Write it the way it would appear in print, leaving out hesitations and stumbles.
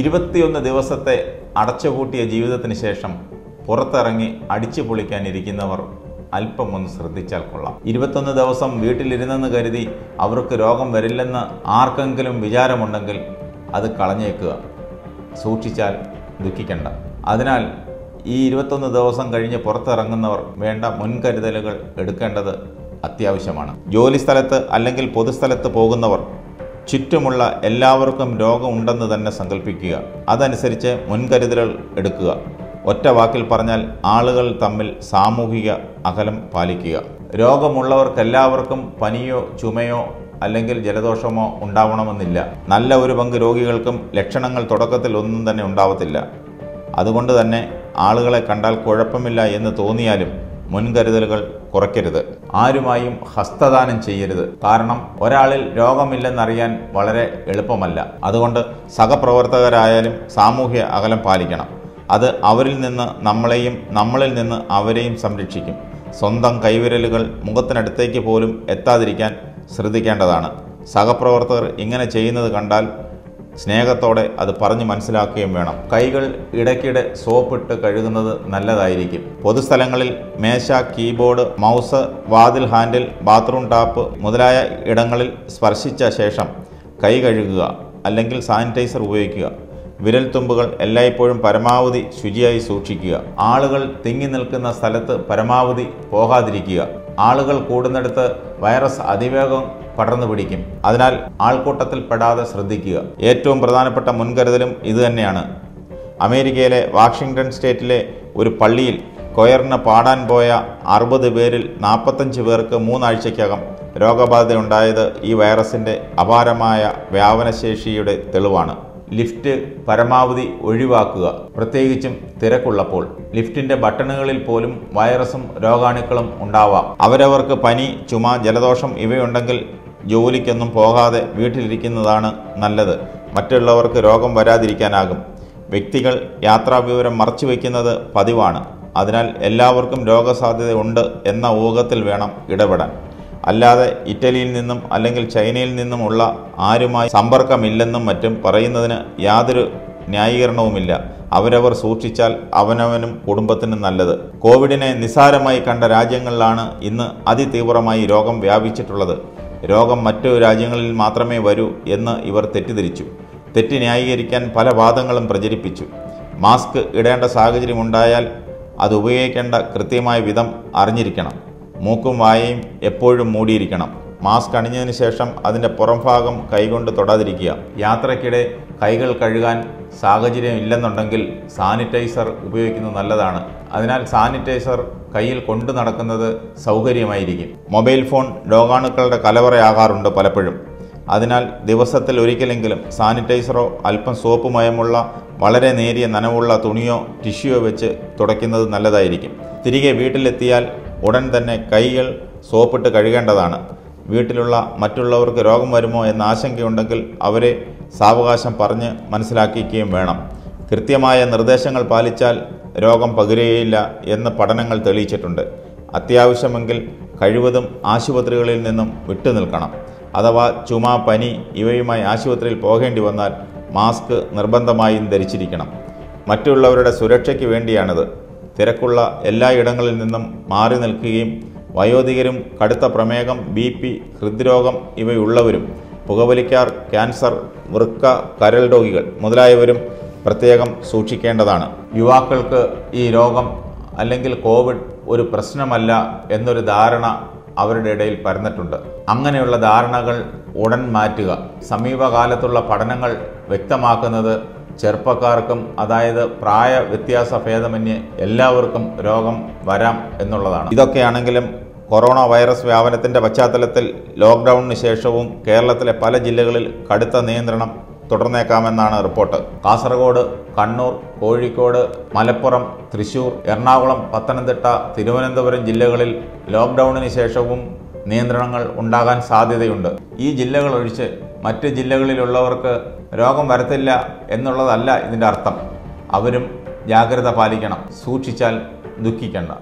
21 ദിവസത്തെ അടച്ചുപൂട്ടിയ ജീവിതത്തിന് ശേഷം പുറത്തിറങ്ങി അടിച്ചു പൊളിക്കാനിരിക്കുന്നവർ അല്പം ഒന്ന് ശ്രദ്ധിച്ചാൽ കൊള്ളാം. 21 ദിവസം വീട്ടിലിരുന്നെന്ന് കരുതി അവർക്ക് രോഗം വരില്ലെന്ന് ആർക്കെങ്കിലും വിചാരമുണ്ടെങ്കിൽ അത് കളഞ്ഞേക്കുക. സൂക്ഷിച്ചാൽ ദുഃഖിക്കണ്ട. അതിനാൽ ഈ 21 ദിവസം കഴിഞ്ഞ് പുറത്തിറങ്ങുന്നവർ വേണ്ട മുൻകരുതലുകൾ എടുക്കേണ്ടത് അത്യാവശ്യമാണ്. ജോലിസ്ഥലത്ത് അല്ലെങ്കിൽ പൊതുസ്ഥലത്ത് പോകുന്നവർ ചുറ്റുമുള്ള എല്ലാവർക്കും രോഗമുണ്ടെന്ന് തന്നെ സങ്കല്പിക്കുക. അതനുസരിച്ച് മുൻകരുതലുകൾ എടുക്കുക. ഒറ്റ വാക്കിൽ പറഞ്ഞാൽ ആളുകൾ തമ്മിൽ സാമൂഹിക അകലം പാലിക്കുക. രോഗമുള്ളവർക്കെല്ലാവർക്കും പനിയോ ചുമയോ അല്ലെങ്കിൽ ജലദോഷമോ ഉണ്ടാവണമെന്നില്ല. നല്ല ഒരു പങ്ക് രോഗികൾക്കും ലക്ഷണങ്ങൾ തുടക്കത്തിൽ ഒന്നും തന്നെ ഉണ്ടാവത്തില്ല. അതുകൊണ്ട് തന്നെ ആളുകളെ കണ്ടാൽ കുഴപ്പമില്ല എന്ന് തോന്നിയാലും മുൻകരുതലുകൾ കുറയ്ക്കരുത്. ആരുമായും ഹസ്തദാനം ചെയ്യരുത്. കാരണം ഒരാളിൽ രോഗമില്ലെന്നറിയാൻ വളരെ എളുപ്പമല്ല. അതുകൊണ്ട് സഹപ്രവർത്തകരായാലും സാമൂഹ്യ അകലം പാലിക്കണം. അത് അവരിൽ നിന്ന് നമ്മളെയും നമ്മളിൽ നിന്ന് അവരെയും സംരക്ഷിക്കും. സ്വന്തം കൈവിരലുകൾ മുഖത്തിനടുത്തേക്ക് പോലും എത്താതിരിക്കാൻ ശ്രദ്ധിക്കേണ്ടതാണ്. സഹപ്രവർത്തകർ ഇങ്ങനെ ചെയ്യുന്നത് കണ്ടാൽ സ്നേഹത്തോടെ അത് പറഞ്ഞ് മനസ്സിലാക്കുകയും വേണം. കൈകൾ ഇടയ്ക്കിടെ സോപ്പിട്ട് കഴുകുന്നത് നല്ലതായിരിക്കും. പൊതുസ്ഥലങ്ങളിൽ മേശ, കീബോർഡ്, മൗസ്, വാതിൽ ഹാൻഡിൽ, ബാത്റൂം ടാപ്പ് മുതലായ ഇടങ്ങളിൽ സ്പർശിച്ച ശേഷം കൈ കഴുകുക അല്ലെങ്കിൽ സാനിറ്റൈസർ ഉപയോഗിക്കുക. വിരൽത്തുമ്പുകൾ എല്ലായ്പ്പോഴും പരമാവധി ശുചിയായി സൂക്ഷിക്കുക. ആളുകൾ തിങ്ങി നിൽക്കുന്ന സ്ഥലത്ത് പരമാവധി പോകാതിരിക്കുക. ആളുകൾ കൂടുന്നിടത്ത് വൈറസ് അതിവേഗം പടർന്നു പിടിക്കും. അതിനാൽ ആൾക്കൂട്ടത്തിൽ പെടാതെ ശ്രദ്ധിക്കുക. ഏറ്റവും പ്രധാനപ്പെട്ട മുൻകരുതലും ഇതുതന്നെയാണ്. അമേരിക്കയിലെ വാഷിംഗ്ടൺ സ്റ്റേറ്റിലെ ഒരു പള്ളിയിൽ കൊയറിന് പാടാൻ പോയ 60 പേരിൽ 45 പേർക്ക് 3 ആഴ്ചയ്ക്കകം രോഗബാധയുണ്ടായത് ഈ വൈറസിൻ്റെ അപാരമായ വ്യാപനശേഷിയുടെ തെളിവാണ്. ലിഫ്റ്റ് പരമാവധി ഒഴിവാക്കുക, പ്രത്യേകിച്ചും തിരക്കുള്ളപ്പോൾ. ലിഫ്റ്റിൻ്റെ ബട്ടണുകളിൽ പോലും വൈറസും രോഗാണുക്കളും ഉണ്ടാവാം. അവരവർക്ക് പനി, ചുമ, ജലദോഷം ഇവയുണ്ടെങ്കിൽ ജോലിക്കൊന്നും പോകാതെ വീട്ടിലിരിക്കുന്നതാണ് നല്ലത്. മറ്റുള്ളവർക്ക് രോഗം വരാതിരിക്കാനാകും. വ്യക്തികൾ യാത്രാവിവരം മറച്ചുവെക്കുന്നത് പതിവാണ്. അതിനാൽ എല്ലാവർക്കും രോഗസാധ്യതയുണ്ട് എന്ന ഊഹത്തിൽ വേണം ഇടപെടാൻ. അല്ലാതെ ഇറ്റലിയിൽ നിന്നും അല്ലെങ്കിൽ ചൈനയിൽ നിന്നുമുള്ള ആരുമായി സമ്പർക്കമില്ലെന്നും മറ്റും പറയുന്നതിന് യാതൊരു ന്യായീകരണവുമില്ല. അവരവർ സൂക്ഷിച്ചാൽ അവനവനും കുടുംബത്തിനും നല്ലത്. കോവിഡിനെ നിസ്സാരമായി കണ്ട രാജ്യങ്ങളിലാണ് ഇന്ന് അതിതീവ്രമായി രോഗം വ്യാപിച്ചിട്ടുള്ളത്. രോഗം മറ്റു രാജ്യങ്ങളിൽ മാത്രമേ വരൂ എന്ന് ഇവർ തെറ്റിദ്ധരിച്ചു. തെറ്റ് ന്യായീകരിക്കാൻ പല വാദങ്ങളും പ്രചരിപ്പിച്ചു. മാസ്ക് ഇടേണ്ട സാഹചര്യമുണ്ടായാൽ അത് ഉപയോഗിക്കേണ്ട കൃത്യമായ വിധം അറിഞ്ഞിരിക്കണം. മൂക്കും വായയും എപ്പോഴും മൂടിയിരിക്കണം. മാസ്ക് അണിഞ്ഞതിന് ശേഷം അതിൻ്റെ പുറംഭാഗം കൈകൊണ്ട് തൊടാതിരിക്കുക. യാത്രയ്ക്കിടെ കൈകൾ കഴുകാൻ സാഹചര്യം ഇല്ലെന്നുണ്ടെങ്കിൽ സാനിറ്റൈസർ ഉപയോഗിക്കുന്നത് നല്ലതാണ്. അതിനാൽ സാനിറ്റൈസർ കയ്യിൽ കൊണ്ടു നടക്കുന്നത് സൗകര്യമായിരിക്കും. മൊബൈൽ ഫോൺ രോഗാണുക്കളുടെ കലവറയാകാറുണ്ട് പലപ്പോഴും. അതിനാൽ ദിവസത്തിൽ ഒരിക്കലെങ്കിലും സാനിറ്റൈസറോ അല്പം സോപ്പ് മയമുള്ള വളരെ നേരിയ നനവുള്ള തുണിയോ ടിഷ്യൂയോ വെച്ച് തുടയ്ക്കുന്നത് നല്ലതായിരിക്കും. തിരികെ വീട്ടിലെത്തിയാൽ ഉടൻ തന്നെ കൈകൾ സോപ്പിട്ട് കഴുകേണ്ടതാണ്. വീട്ടിലുള്ള മറ്റുള്ളവർക്ക് രോഗം വരുമോ എന്ന ആശങ്കയുണ്ടെങ്കിൽ അവരെ സാവകാശം പറഞ്ഞ് മനസ്സിലാക്കിക്കുകയും വേണം. കൃത്യമായ നിർദ്ദേശങ്ങൾ പാലിച്ചാൽ രോഗം പകരുകയില്ല എന്ന് പഠനങ്ങൾ തെളിയിച്ചിട്ടുണ്ട്. അത്യാവശ്യമെങ്കിൽ കഴിവതും ആശുപത്രികളിൽ നിന്നും വിട്ടുനിൽക്കണം. അഥവാ ചുമ, പനി ഇവയുമായി ആശുപത്രിയിൽ പോകേണ്ടി വന്നാൽ മാസ്ക് നിർബന്ധമായും ധരിച്ചിരിക്കണം. മറ്റുള്ളവരുടെ സുരക്ഷയ്ക്ക് വേണ്ടിയാണിത്. തിരക്കുള്ള എല്ലായിടങ്ങളിൽ നിന്നും മാറി നിൽക്കുകയും വയോധികരും കടുത്ത പ്രമേഹം, BP, ഹൃദ്രോഗം ഇവയുള്ളവരും പുകവലിക്കാർ, ക്യാൻസർ, വൃക്ക, കരൾ രോഗികൾ മുതലായവരും പ്രത്യേകം സൂക്ഷിക്കേണ്ടതാണ്. യുവാക്കൾക്ക് ഈ രോഗം അല്ലെങ്കിൽ കോവിഡ് ഒരു പ്രശ്നമല്ല എന്നൊരു ധാരണ അവരുടെ ഇടയിൽ പരന്നിട്ടുണ്ട്. അങ്ങനെയുള്ള ധാരണകൾ ഉടൻ മാറ്റുക. സമീപകാലത്തുള്ള പഠനങ്ങൾ വ്യക്തമാക്കുന്നത് ചെറുപ്പക്കാർക്കും അതായത് പ്രായ വ്യത്യാസ ഭേദമന്യേ എല്ലാവർക്കും രോഗം വരാം എന്നുള്ളതാണ്. ഇതൊക്കെയാണെങ്കിലും കൊറോണ വൈറസ് വ്യാപനത്തിൻ്റെ പശ്ചാത്തലത്തിൽ ലോക്ക്ഡൗണിന് ശേഷവും കേരളത്തിലെ പല ജില്ലകളിൽ കടുത്ത നിയന്ത്രണം തുടർന്നേക്കാമെന്നാണ് റിപ്പോർട്ട്. കാസർഗോഡ്, കണ്ണൂർ, കോഴിക്കോട്, മലപ്പുറം, തൃശ്ശൂർ, എറണാകുളം, പത്തനംതിട്ട, തിരുവനന്തപുരം ജില്ലകളിൽ ലോക്ക്ഡൗണിന് ശേഷവും നിയന്ത്രണങ്ങൾ ഉണ്ടാകാൻ സാധ്യതയുണ്ട്. ഈ ജില്ലകൾ ഒഴിച്ച് മറ്റ് ജില്ലകളിലുള്ളവർക്ക് രോഗം വരത്തില്ല എന്നുള്ളതല്ല ഇതിൻ്റെ അർത്ഥം. അവരും ജാഗ്രത പാലിക്കണം. സൂക്ഷിച്ചാൽ ദുഃഖിക്കണ്ട.